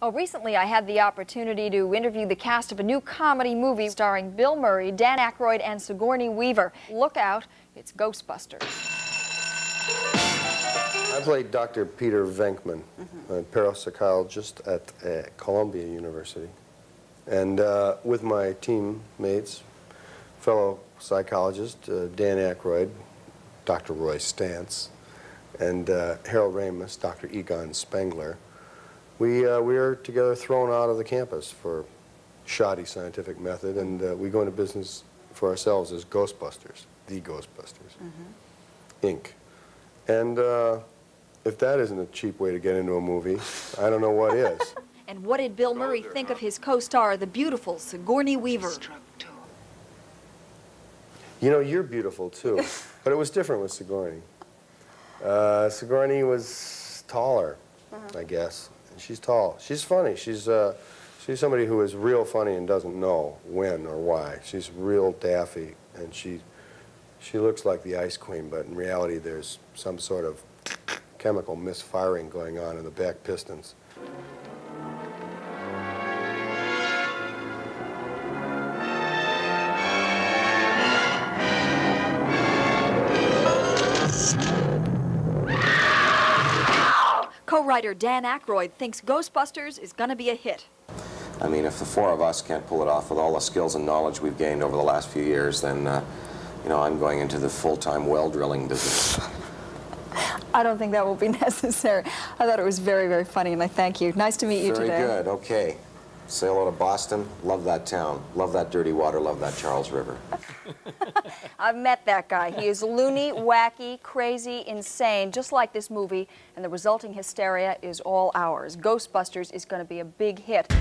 Well, recently I had the opportunity to interview the cast of a new comedy movie starring Bill Murray, Dan Aykroyd, and Sigourney Weaver. Look out, it's Ghostbusters. I played Dr. Peter Venkman, a parapsychologist at Columbia University. And with my teammates, fellow psychologist Dan Aykroyd, Dr. Roy Stantz, and Harold Ramis, Dr. Egon Spengler, we are together thrown out of the campus for shoddy scientific method, and we go into business for ourselves as Ghostbusters, the Ghostbusters, Inc. And if that isn't a cheap way to get into a movie, I don't know what is. And what did Bill Murray think of his co-star, the beautiful Sigourney Weaver? You know, you're beautiful too, but it was different with Sigourney. Sigourney was taller, I guess. She's tall. She's funny. She's somebody who is real funny and doesn't know when or why. She's real daffy, and she looks like the ice queen, but in reality, there's some sort of chemical misfiring going on in the back pistons. Co-writer Dan Aykroyd thinks Ghostbusters is going to be a hit. I mean, if the four of us can't pull it off with all the skills and knowledge we've gained over the last few years, then, you know, I'm going into the full-time well-drilling business. I don't think that will be necessary. I thought it was very, very funny, and I thank you. Nice to meet you today. Very good. Okay. Say hello to Boston. Love that town. Love that dirty water. Love that Charles River. I've met that guy. He is loony, wacky, crazy, insane, just like this movie, and the resulting hysteria is all ours. Ghostbusters is going to be a big hit.